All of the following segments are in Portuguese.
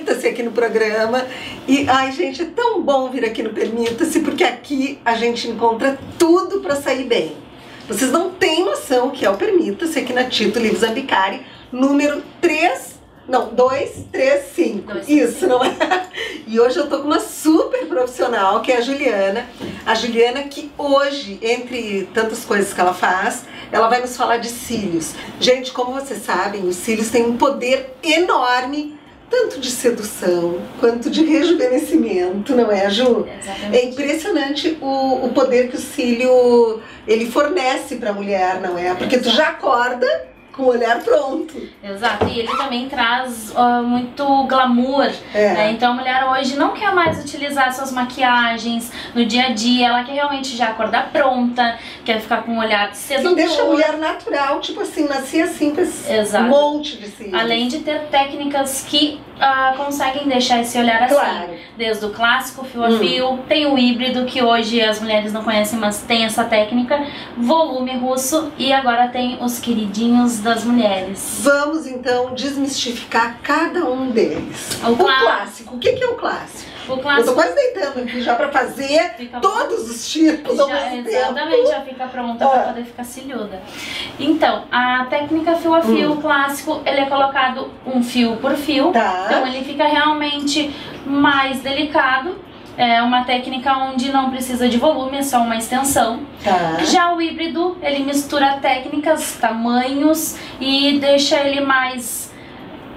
Permita-se aqui no programa. E, ai, gente, é tão bom vir aqui no Permita-se, porque aqui a gente encontra tudo pra sair bem. Vocês não têm noção que é o Permita-se aqui na Tito Lívio Zambecari, número 3... Não, 235. Isso, não é? E hoje eu tô com uma super profissional, que é a Juliana. A Juliana que hoje, entre tantas coisas que ela faz, ela vai nos falar de cílios. Gente, como vocês sabem, os cílios têm um poder enorme, tanto de sedução, quanto de rejuvenescimento, não é, Ju? Exatamente. É impressionante o poder que o cílio, ele fornece pra mulher, não é? Porque tu já acorda com o olhar pronto. Exato, e ele também traz muito glamour, né? Então a mulher hoje não quer mais utilizar suas maquiagens no dia a dia, ela quer realmente já acordar pronta, quer ficar com um olhar sedutor. Que deixa a mulher natural, tipo assim, nascer assim com esse monte de cílios. Além de ter técnicas que conseguem deixar esse olhar assim, desde o clássico, fio a fio, tem o híbrido, que hoje as mulheres não conhecem, mas tem essa técnica, volume russo, e agora tem os queridinhos das mulheres. Vamos então desmistificar cada um deles. O clássico. O que é o clássico? O clássico... Eu tô quase deitando aqui já pra fazer todos os tipos ao mesmo tempo. Exatamente, já fica pronta pra poder ficar ciliuda. Então, a técnica fio a fio, o clássico, ele é colocado um fio por fio. Tá. Então ele fica realmente mais delicado. É uma técnica onde não precisa de volume, é só uma extensão. Tá. Já o híbrido, ele mistura técnicas, tamanhos e deixa ele mais...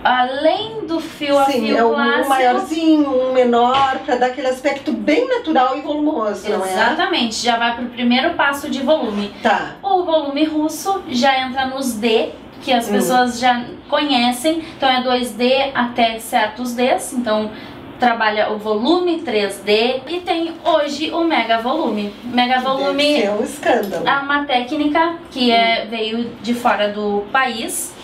Além do fio a fio clássico, um maiorzinho, um menor, pra dar aquele aspecto bem natural e volumoso, não é? Exatamente, já vai pro primeiro passo de volume. Tá. O volume russo já entra nos D, que as pessoas já conhecem, então é 2D até certos Ds, então trabalha o volume 3D. E tem hoje o mega volume. Mega volume é um escândalo. É uma técnica que veio de fora do país,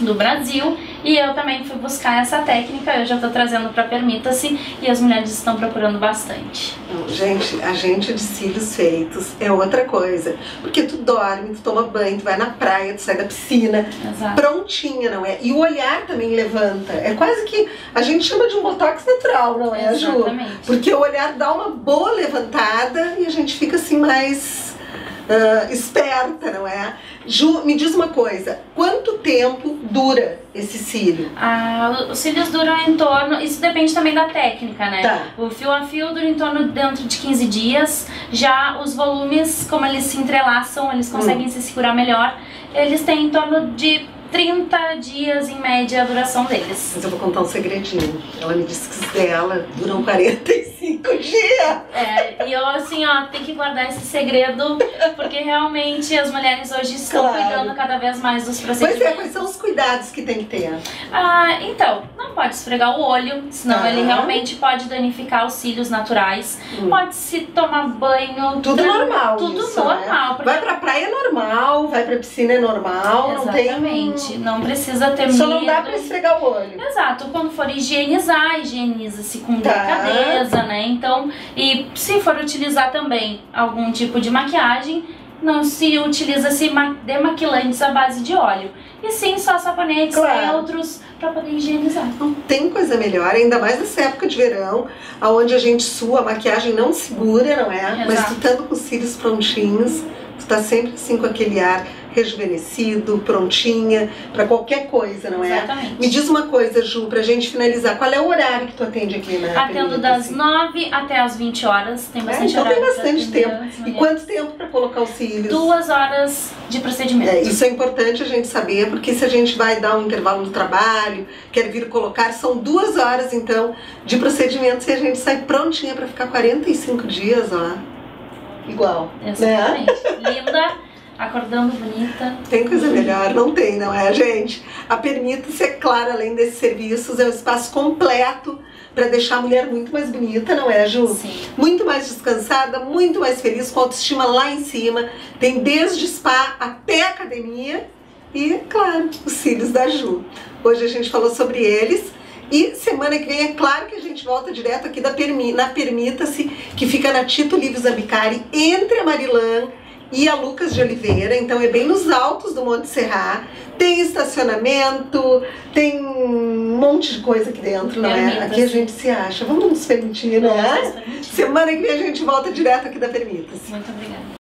do Brasil, e eu também fui buscar essa técnica, eu já tô trazendo pra Permita-se, e as mulheres estão procurando bastante. Gente, a gente de cílios feitos é outra coisa, porque tu dorme, tu toma banho, tu vai na praia, tu sai da piscina, prontinha, não é? E o olhar também levanta, é quase que, a gente chama de um botox natural, não é, Ju? Exatamente. Porque o olhar dá uma boa levantada e a gente fica assim mais... esperta, não é? Ju, me diz uma coisa, quanto tempo dura esse cílio? Os cílios duram em torno, isso depende também da técnica, né? Tá. O fio a fio dura em torno dentro de 15 dias, já os volumes, como eles se entrelaçam, eles conseguem se segurar melhor, eles têm em torno de 30 dias em média a duração deles. Mas eu vou contar um segredinho, ela me disse que os dela duram 45 dias. E eu assim, ó, tem que guardar esse segredo, porque realmente as mulheres hoje estão cuidando cada vez mais dos procedimentos. Pois é, quais são os cuidados que tem que ter? Então, não pode esfregar o olho, senão ele realmente pode danificar os cílios naturais. Pode-se tomar banho. Tudo normal. Tudo isso, normal. Né? Porque... Vai pra praia é normal, vai pra piscina é normal, não tem... Exatamente. Não precisa ter medo. Só não dá pra esfregar o olho. Exato. Quando for higienizar, higieniza-se com delicadeza, né? Então, e se for utilizar também algum tipo de maquiagem, não se utiliza demaquilantes à base de óleo. E sim, só sabonetes neutros pra poder higienizar. Não tem coisa melhor, ainda mais nessa época de verão, onde a gente sua, a maquiagem não segura, não é? Exato. Mas tu estando com os cílios prontinhos, tu tá sempre assim com aquele ar rejuvenescido, prontinha pra qualquer coisa, não é? Exatamente. Me diz uma coisa, Ju, pra gente finalizar, qual é o horário que tu atende aqui na Atendo das 9 até as 20 horas, tem bastante horário. Então tem bastante tempo. E quanto tempo pra colocar os cílios? 2 horas de procedimento. Isso é importante a gente saber, porque se a gente vai dar um intervalo no trabalho, quer vir colocar, são 2 horas, então, de procedimento, e a gente sai prontinha pra ficar 45 dias, ó. Igual. Exatamente. Né? Linda. Acordando bonita. Tem coisa melhor? Não tem, não é, gente? A Permita-se, é claro, além desses serviços, é um espaço completo para deixar a mulher muito mais bonita, não é, Ju? Sim. Muito mais descansada, muito mais feliz, com autoestima lá em cima. Tem desde spa até academia e, claro, os cílios da Ju. Hoje a gente falou sobre eles. E semana que vem é claro que a gente volta direto aqui da na Permita-se, que fica na Tito Lívio Zambecari, entre a Marilã e a Lucas de Oliveira, então é bem nos altos do Monte Serrat, tem estacionamento, tem um monte de coisa aqui dentro, não é? Aqui a gente se acha, vamos nos permitir, né? Semana que vem a gente volta direto aqui da Permita-se. Muito obrigada.